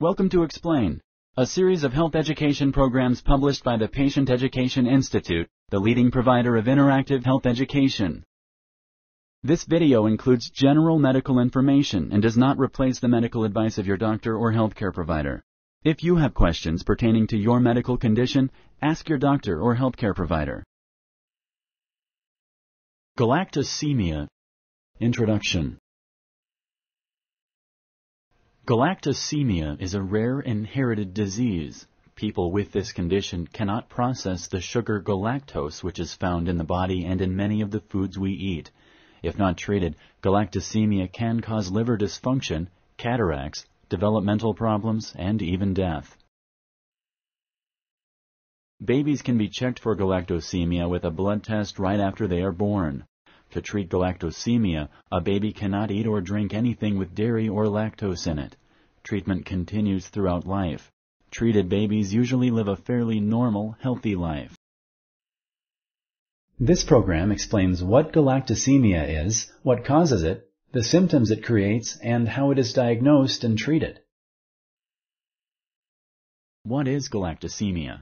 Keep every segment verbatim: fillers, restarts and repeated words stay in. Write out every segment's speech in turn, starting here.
Welcome to Explain, a series of health education programs published by the Patient Education Institute, the leading provider of interactive health education. This video includes general medical information and does not replace the medical advice of your doctor or healthcare provider. If you have questions pertaining to your medical condition, ask your doctor or healthcare provider. Galactosemia. Introduction. Galactosemia is a rare inherited disease. People with this condition cannot process the sugar galactose, which is found in the body and in many of the foods we eat. If not treated, galactosemia can cause liver dysfunction, cataracts, developmental problems, and even death. Babies can be checked for galactosemia with a blood test right after they are born. To treat galactosemia, a baby cannot eat or drink anything with dairy or lactose in it. Treatment continues throughout life. Treated babies usually live a fairly normal, healthy life. This program explains what galactosemia is, what causes it, the symptoms it creates, and how it is diagnosed and treated. What is galactosemia?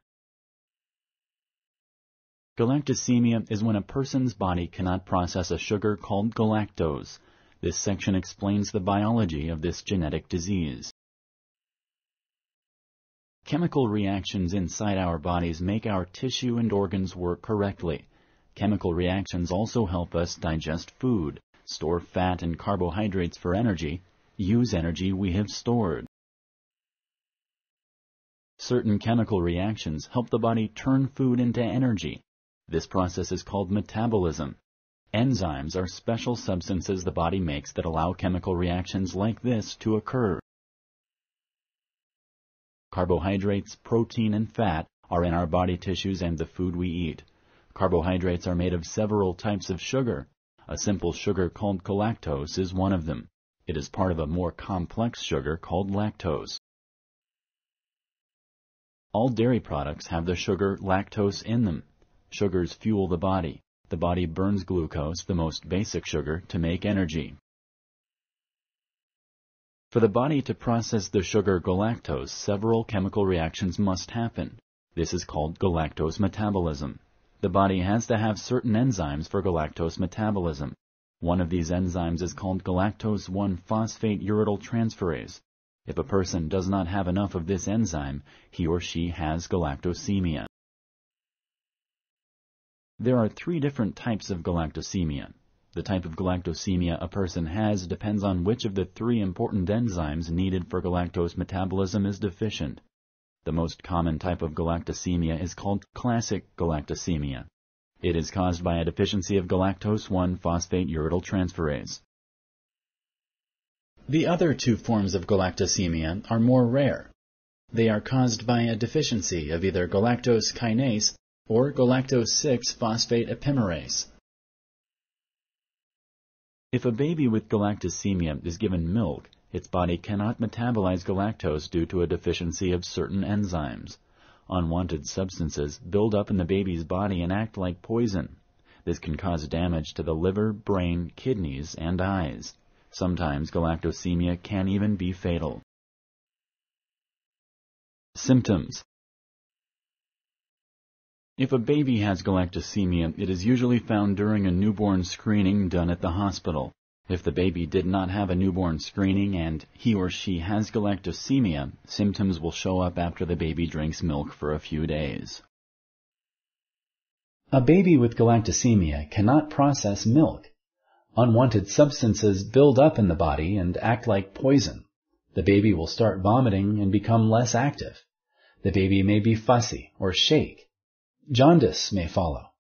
Galactosemia is when a person's body cannot process a sugar called galactose. This section explains the biology of this genetic disease. Chemical reactions inside our bodies make our tissue and organs work correctly. Chemical reactions also help us digest food, store fat and carbohydrates for energy, use energy we have stored. Certain chemical reactions help the body turn food into energy. This process is called metabolism. Enzymes are special substances the body makes that allow chemical reactions like this to occur. Carbohydrates, protein, and fat are in our body tissues and the food we eat. Carbohydrates are made of several types of sugar. A simple sugar called galactose is one of them. It is part of a more complex sugar called lactose. All dairy products have the sugar lactose in them. Sugars fuel the body. The body burns glucose, the most basic sugar, to make energy. For the body to process the sugar galactose, several chemical reactions must happen. This is called galactose metabolism. The body has to have certain enzymes for galactose metabolism. One of these enzymes is called galactose one phosphate uridyltransferase. If a person does not have enough of this enzyme, he or she has galactosemia. There are three different types of galactosemia. The type of galactosemia a person has depends on which of the three important enzymes needed for galactose metabolism is deficient. The most common type of galactosemia is called classic galactosemia. It is caused by a deficiency of galactose one phosphate uridyltransferase. The other two forms of galactosemia are more rare. They are caused by a deficiency of either galactose kinase or galactose six phosphate epimerase. If a baby with galactosemia is given milk, its body cannot metabolize galactose due to a deficiency of certain enzymes. Unwanted substances build up in the baby's body and act like poison. This can cause damage to the liver, brain, kidneys, and eyes. Sometimes galactosemia can even be fatal. Symptoms. If a baby has galactosemia, it is usually found during a newborn screening done at the hospital. If the baby did not have a newborn screening and he or she has galactosemia, symptoms will show up after the baby drinks milk for a few days. A baby with galactosemia cannot process milk. Unwanted substances build up in the body and act like poison. The baby will start vomiting and become less active. The baby may be fussy or shake. Jaundice may follow.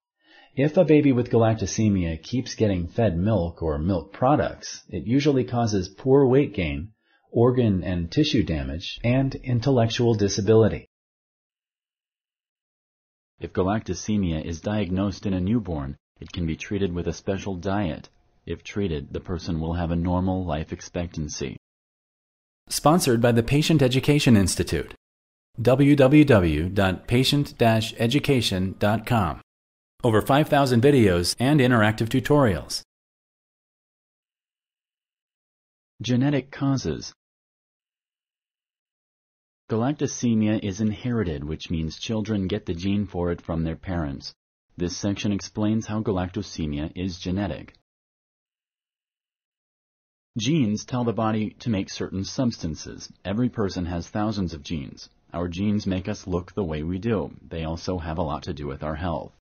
If a baby with galactosemia keeps getting fed milk or milk products, it usually causes poor weight gain, organ and tissue damage, and intellectual disability. If galactosemia is diagnosed in a newborn, it can be treated with a special diet. If treated, the person will have a normal life expectancy. Sponsored by the Patient Education Institute. w w w dot patient dash education dot com. Over five thousand videos and interactive tutorials. Genetic causes. Galactosemia is inherited, which means children get the gene for it from their parents. This section explains how galactosemia is genetic. Genes tell the body to make certain substances. Every person has thousands of genes. Our genes make us look the way we do. They also have a lot to do with our health.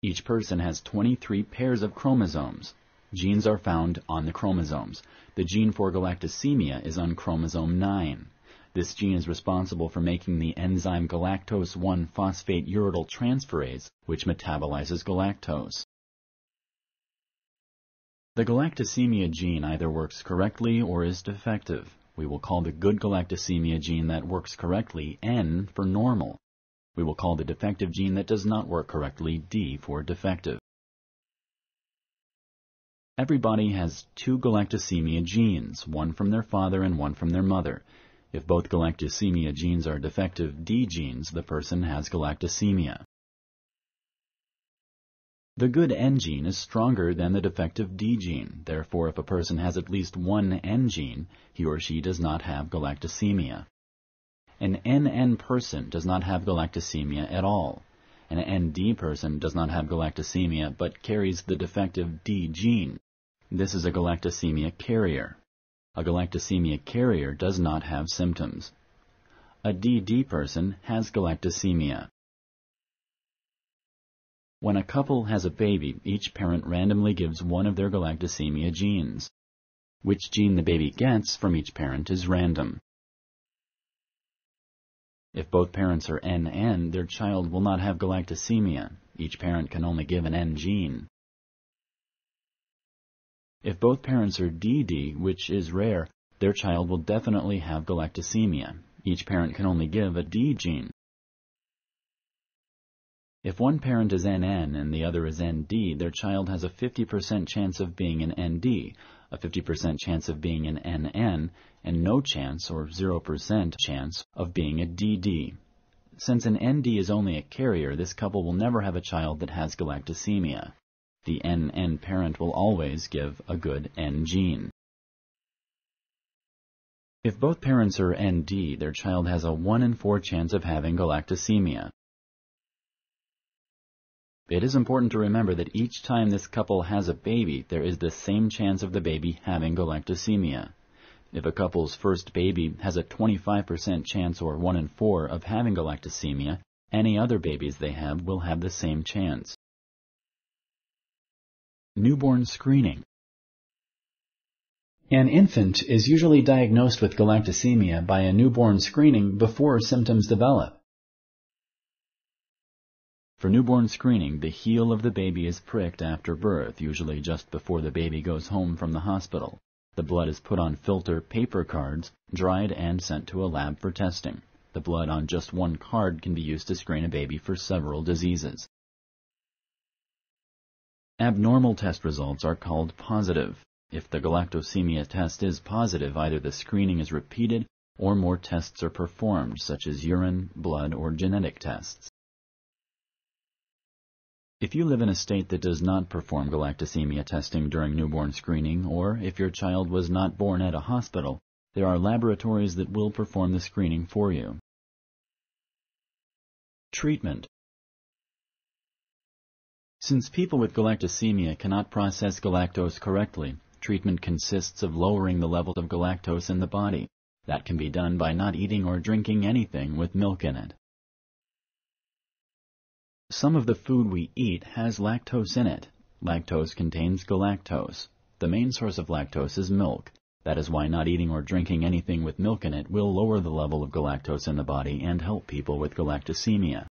Each person has twenty-three pairs of chromosomes. Genes are found on the chromosomes. The gene for galactosemia is on chromosome nine. This gene is responsible for making the enzyme galactose one phosphate uridyltransferase, which metabolizes galactose. The galactosemia gene either works correctly or is defective. We will call the good galactosemia gene that works correctly N for normal. We will call the defective gene that does not work correctly D for defective. Everybody has two galactosemia genes, one from their father and one from their mother. If both galactosemia genes are defective D genes, the person has galactosemia. The good N gene is stronger than the defective D gene. Therefore, if a person has at least one N gene, he or she does not have galactosemia. An N N person does not have galactosemia at all. An N D person does not have galactosemia but carries the defective D gene. This is a galactosemia carrier. A galactosemia carrier does not have symptoms. A D D person has galactosemia. When a couple has a baby, each parent randomly gives one of their galactosemia genes. Which gene the baby gets from each parent is random. If both parents are N N, their child will not have galactosemia. Each parent can only give an N gene. If both parents are D D, which is rare, their child will definitely have galactosemia. Each parent can only give a D gene. If one parent is N N and the other is N D, their child has a fifty percent chance of being an N D, a fifty percent chance of being an N N, and no chance or zero percent chance of being a D D. Since an N D is only a carrier, this couple will never have a child that has galactosemia. The N N parent will always give a good N gene. If both parents are N D, their child has a one in four chance of having galactosemia. It is important to remember that each time this couple has a baby, there is the same chance of the baby having galactosemia. If a couple's first baby has a twenty-five percent chance or one in four of having galactosemia, any other babies they have will have the same chance. Newborn screening. An infant is usually diagnosed with galactosemia by a newborn screening before symptoms develop. For newborn screening, the heel of the baby is pricked after birth, usually just before the baby goes home from the hospital. The blood is put on filter paper cards, dried, and sent to a lab for testing. The blood on just one card can be used to screen a baby for several diseases. Abnormal test results are called positive. If the galactosemia test is positive, either the screening is repeated or more tests are performed, such as urine, blood, or genetic tests. If you live in a state that does not perform galactosemia testing during newborn screening, or if your child was not born at a hospital, there are laboratories that will perform the screening for you. Treatment. Since people with galactosemia cannot process galactose correctly, treatment consists of lowering the level of galactose in the body. That can be done by not eating or drinking anything with milk in it. Some of the food we eat has lactose in it. Lactose contains galactose. The main source of lactose is milk. That is why not eating or drinking anything with milk in it will lower the level of galactose in the body and help people with galactosemia.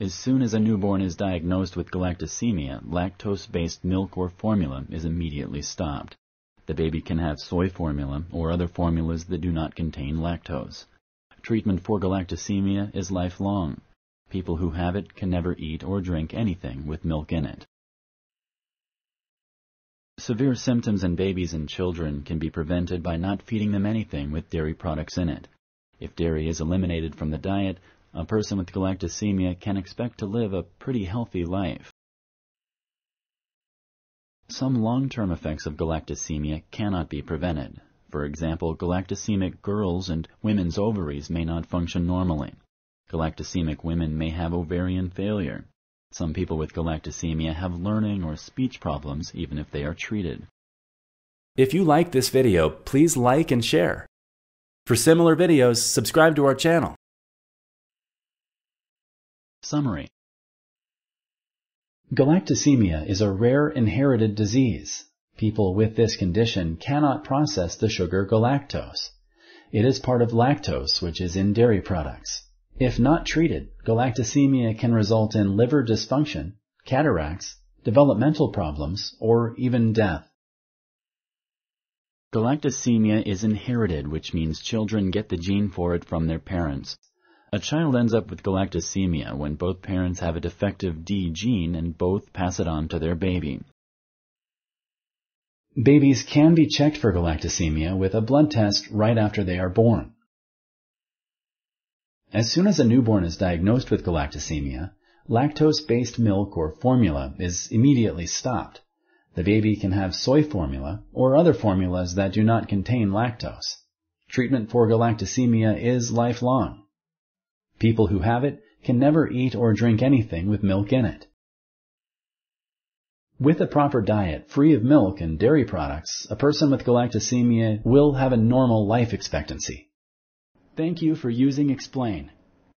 As soon as a newborn is diagnosed with galactosemia, lactose-based milk or formula is immediately stopped. The baby can have soy formula or other formulas that do not contain lactose. Treatment for galactosemia is lifelong. People who have it can never eat or drink anything with milk in it. Severe symptoms in babies and children can be prevented by not feeding them anything with dairy products in it. If dairy is eliminated from the diet, a person with galactosemia can expect to live a pretty healthy life. Some long-term effects of galactosemia cannot be prevented. For example, galactosemic girls and women's ovaries may not function normally. Galactosemic women may have ovarian failure. Some people with galactosemia have learning or speech problems even if they are treated. If you like this video, please like and share. For similar videos, subscribe to our channel. Summary. Galactosemia is a rare inherited disease. People with this condition cannot process the sugar galactose. It is part of lactose, which is in dairy products. If not treated, galactosemia can result in liver dysfunction, cataracts, developmental problems, or even death. Galactosemia is inherited, which means children get the gene for it from their parents. A child ends up with galactosemia when both parents have a defective D gene and both pass it on to their baby. Babies can be checked for galactosemia with a blood test right after they are born. As soon as a newborn is diagnosed with galactosemia, lactose-based milk or formula is immediately stopped. The baby can have soy formula or other formulas that do not contain lactose. Treatment for galactosemia is lifelong. People who have it can never eat or drink anything with milk in it. With a proper diet, free of milk and dairy products, a person with galactosemia will have a normal life expectancy. Thank you for using Explain.